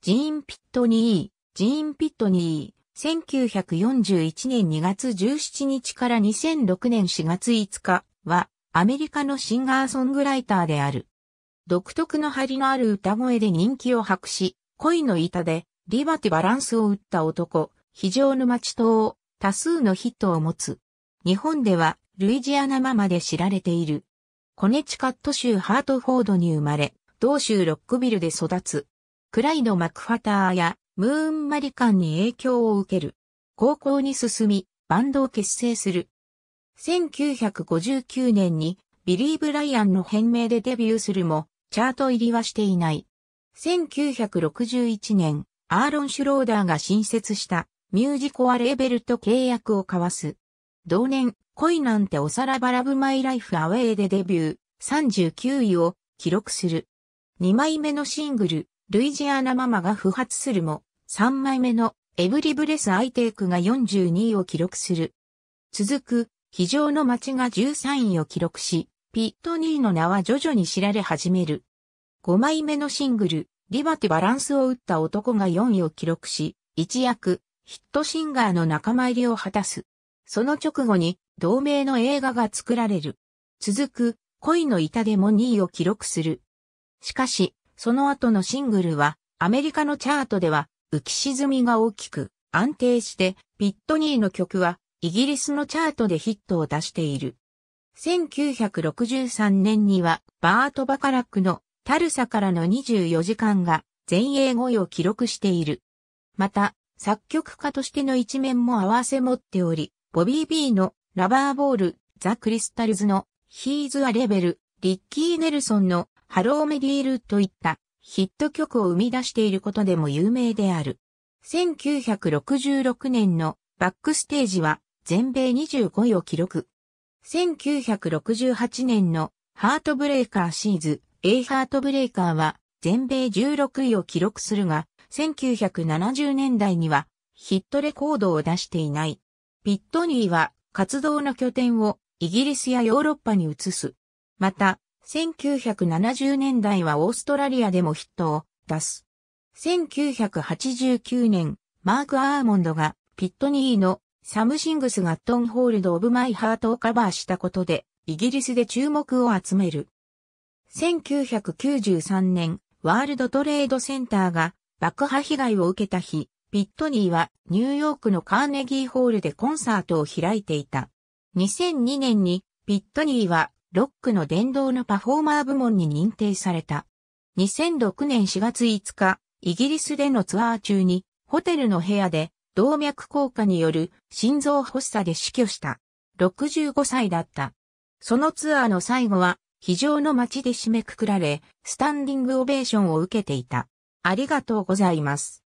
ジーン・ピットニー、1941年2月17日から2006年4月5日は、アメリカのシンガーソングライターである。独特の張りのある歌声で人気を博し、恋の痛で、リバティバランスを打った男、非常沼地等、多数のヒットを持つ。日本では、ルイジアナママで知られている。コネチカット州ハートフォードに生まれ、同州ロックビルで育つ。クライド・マクファターや、ムーン・マリカンに影響を受ける。高校に進み、バンドを結成する。1959年に、ビリー・ブライアンの変名でデビューするも、チャート入りはしていない。1961年、アーロン・シュローダーが新設した、ミュージコアレーベルと契約を交わす。同年、恋なんておさらばラブマイライフアウェイでデビュー、39位を記録する。2枚目のシングル、ルイジアナママが不発するも、3枚目のエブリブレスアイテイクが42位を記録する。続く、非常の街が13位を記録し、ピットニーの名は徐々に知られ始める。5枚目のシングル、リバティバランスを打った男が4位を記録し、一躍、ヒットシンガーの仲間入りを果たす。その直後に、同名の映画が作られる。続く、恋の痛でも2位を記録する。しかし、その後のシングルは、アメリカのチャートでは、浮き沈みが大きく、安定して、ピットニーの曲は、イギリスのチャートでヒットを出している。1963年には、バート・バカラックの、タルサからの24時間が、全英5位を記録している。また、作曲家としての一面も併せ持っており、ボビー・ビーの、ラバーボール、ザ・クリスタルズの、ヒーズ・ア・レベル、リッキー・ネルソンの、ハロー・メリールといったヒット曲を生み出していることでも有名である。1966年のバックステージは全米25位を記録。1968年のハートブレイカーシーズ、A ハートブレイカーは全米16位を記録するが、1970年代にはヒットレコードを出していない。ピットニーは活動の拠点をイギリスやヨーロッパに移す。また、1970年代はオーストラリアでもヒットを出す。1989年、マーク・アーモンドがピットニーのサムシングスがトンホールド・オブ・マイ・ハートをカバーしたことで、イギリスで注目を集める。1993年、ワールドトレードセンターが爆破被害を受けた日、ピットニーはニューヨークのカーネギーホールでコンサートを開いていた。2002年にピットニーはロックの殿堂のパフォーマー部門に認定された。2006年4月5日、イギリスでのツアー中に、ホテルの部屋で、動脈硬化による心臓発作で死去した。65歳だった。そのツアーの最後は、非常の街で締めくくられ、スタンディングオベーションを受けていた。ありがとうございます。